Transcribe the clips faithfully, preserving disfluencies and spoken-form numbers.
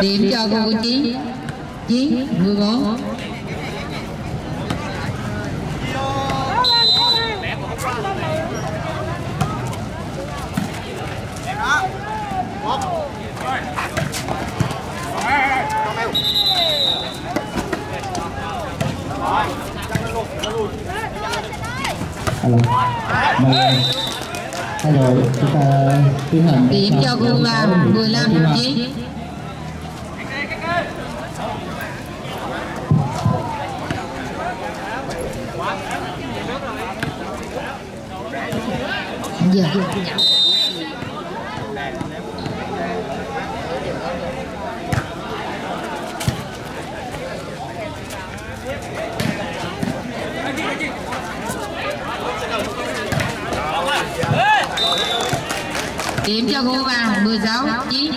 Điểm cho cô Chí Chí mười bốn. Hello. Hello. Chúng ta tiến hành điểm cho cô là mười lăm Chí. Dạ. Điểm cho cô vào mười sáu Chí.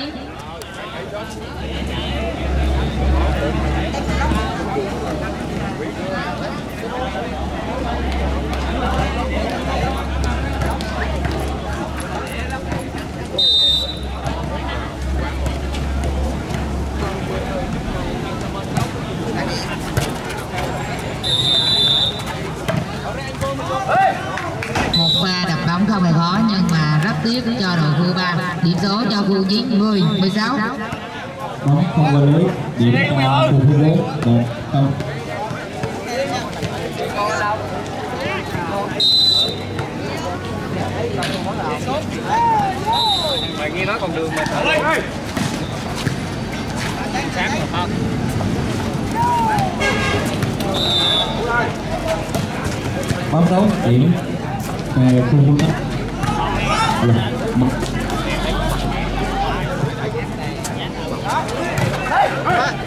Không hề khó nhưng mà rất tiếc cho đội khu ba. Điểm số cho khu chín mười mười sáu. Không không lấy điểm cho khu bốn được không? Mày nghe nói còn đường mà sợ lên. Sáng mà không. Bấm số điểm về khu bốn.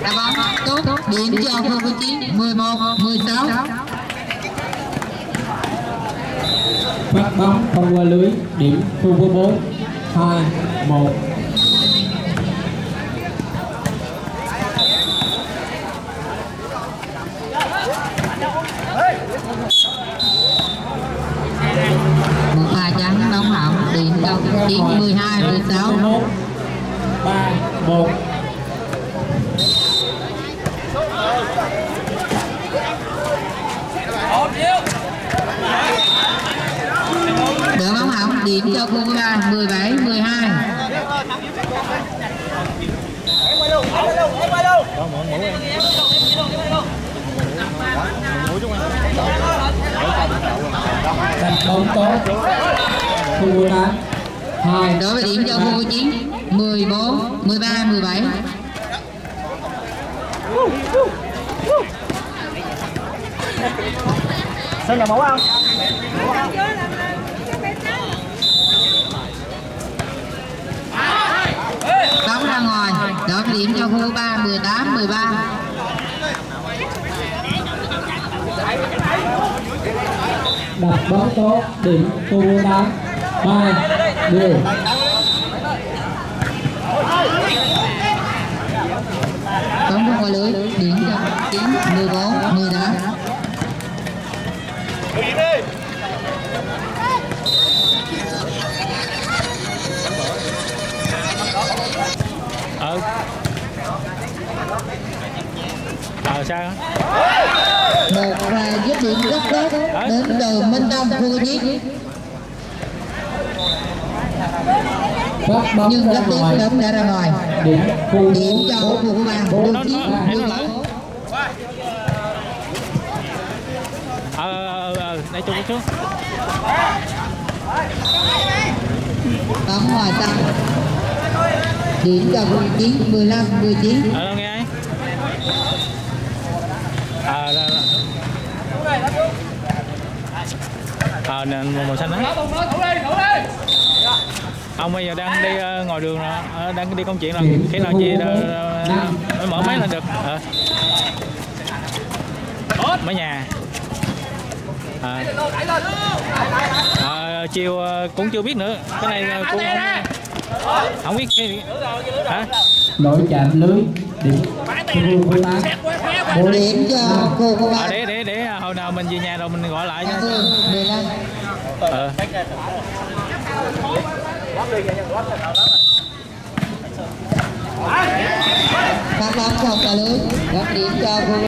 Đá bóng tốt điểm cho khu chín mười một mười sáu. Bắt bóng không qua lưới điểm khu bốn hai một. mười hai mười sáu ba một. Đội bóng hỏng điểm cho khu ba mười bảy mười hai. Thành công tốt khu mười tám. Đối với điểm cho khu chín mười bốn mười ba mười bảy. Sơn là mẫu không? Bóng ra ngoài. Đối với điểm cho khu ba mười tám mười ba. Đặt bóng tốt điểm khu ba ba. Điều. Bóng không qua lưới điểm cho chín mười bốn mười đá. Ờ. Ờ sao? Một pha dứt điểm rất tốt đến từ Minh Tâm khu chín. Nhưng rất tiếc đấm đã ra ngoài. Điểm cho khu của ba bốn chín mười bốn. Ờ, ờ, đây chung trước. Bóng ngoài sang. Điểm cho khu chín mười lăm mười chín. Ở đâu nghe ấy? Ờ, đó, đó. Ờ, màu xanh đó. Ông bây giờ đang đi uh, ngồi đường rồi, đang đi công chuyện rồi, khi nào chị uh, uh, mở máy lên được. Tốt, uh. Mở nhà. Uh. Uh, chiều uh, cũng chưa biết nữa, cái này uh, cũng không, không biết cái hả? Lỗi chạm lưới, điểm cô điểm cho cô cô ba. Để để để hồi nào mình về nhà rồi mình gọi lại cho. Ờ. Các bạn trọng cả lưới, góp điểm cho